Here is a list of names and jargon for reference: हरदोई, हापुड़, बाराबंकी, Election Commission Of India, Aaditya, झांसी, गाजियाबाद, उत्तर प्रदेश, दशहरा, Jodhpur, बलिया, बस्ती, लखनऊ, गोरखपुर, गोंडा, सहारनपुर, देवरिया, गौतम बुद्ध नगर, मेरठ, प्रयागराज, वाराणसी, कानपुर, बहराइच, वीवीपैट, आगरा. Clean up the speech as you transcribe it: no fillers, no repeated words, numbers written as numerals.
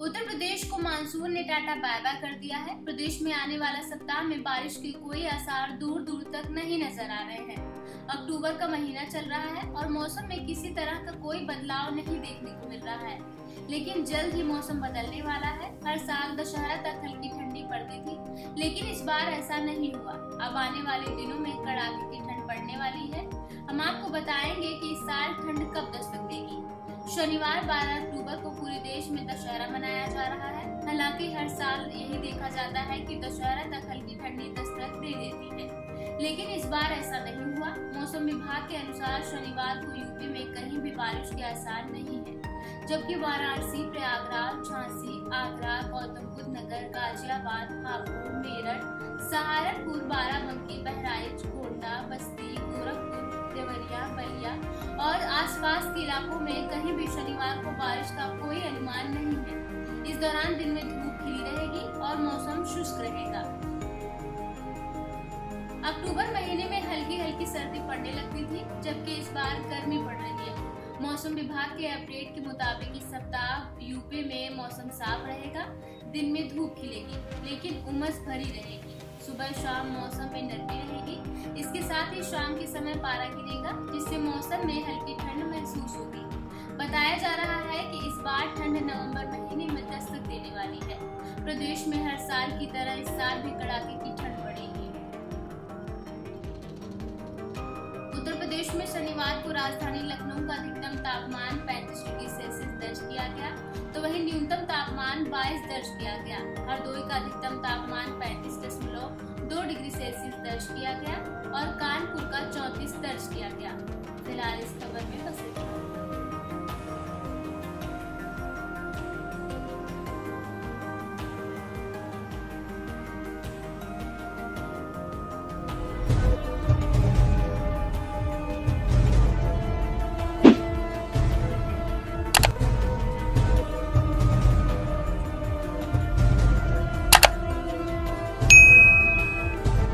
उत्तर प्रदेश को मानसून ने tata bye bye कर दिया है। प्रदेश में आने वाला सप्ताह में बारिश के कोई आसार दूर दूर तक नहीं नजर आ रहे हैं। अक्टूबर का महीना चल रहा है और मौसम में किसी तरह का कोई बदलाव नहीं देखने को मिल रहा है, लेकिन जल्द ही मौसम बदलने वाला है। हर साल दशहरा तक हल्की ठंडी पड़ती थी, लेकिन इस बार ऐसा नहीं हुआ। अब आने वाले दिनों में कड़ाके की ठंड पड़ने वाली है। हम आपको बताएंगे कि इस साल ठंड कब दस्तक देगी। शनिवार 12 अक्टूबर को पूरे देश में दशहरा मनाया जा रहा है। हालांकि हर साल यही देखा जाता है कि दशहरा तक हल्की ठंडी दस्तक दे देती है, लेकिन इस बार ऐसा नहीं हुआ। मौसम विभाग के अनुसार शनिवार को यूपी में कहीं भी बारिश के आसार नहीं है, जबकि वाराणसी, प्रयागराज, झांसी, आगरा, गौतम बुद्ध नगर, गाजियाबाद, हापुड़, मेरठ, सहारनपुर, बाराबंकी, बहराइच, गोंडा, बस्ती, गोरखपुर, देवरिया, बलिया और आसपास के इलाकों में कहीं भी शनिवार को बारिश का कोई अनुमान नहीं है। इस दौरान दिन में धूप खिली रहेगी और मौसम शुष्क रहेगा। अक्टूबर महीने में हल्की हल्की सर्दी पड़ने लगती थी, जबकि इस बार गर्मी पड़ रही है। मौसम विभाग के अपडेट के मुताबिक इस सप्ताह यूपी में मौसम साफ रहेगा। दिन में धूप खिलेगी, लेकिन उमस भरी रहेगी। सुबह शाम मौसम में नमी रहेगी। इसके साथ ही शाम के समय पारा गिरेगा, जिससे मौसम में हल्की ठंड महसूस होगी। बताया जा रहा है कि इस बार ठंड नवंबर महीने में दस्तक देने वाली है। प्रदेश में हर साल की तरह इस साल भी कड़ाके की ठंड पड़ेगी। उत्तर प्रदेश में शनिवार को राजधानी लखनऊ का अधिकतम तापमान 35 डिग्री सेल्सियस दर्ज किया गया, तो वहीं न्यूनतम तापमान 22 दर्ज किया गया। हरदोई का अधिकतम तापमान 35.2 डिग्री सेल्सियस दर्ज किया गया और कानपुर का 34 दर्ज किया गया। फिलहाल इस खबर में बस इतना।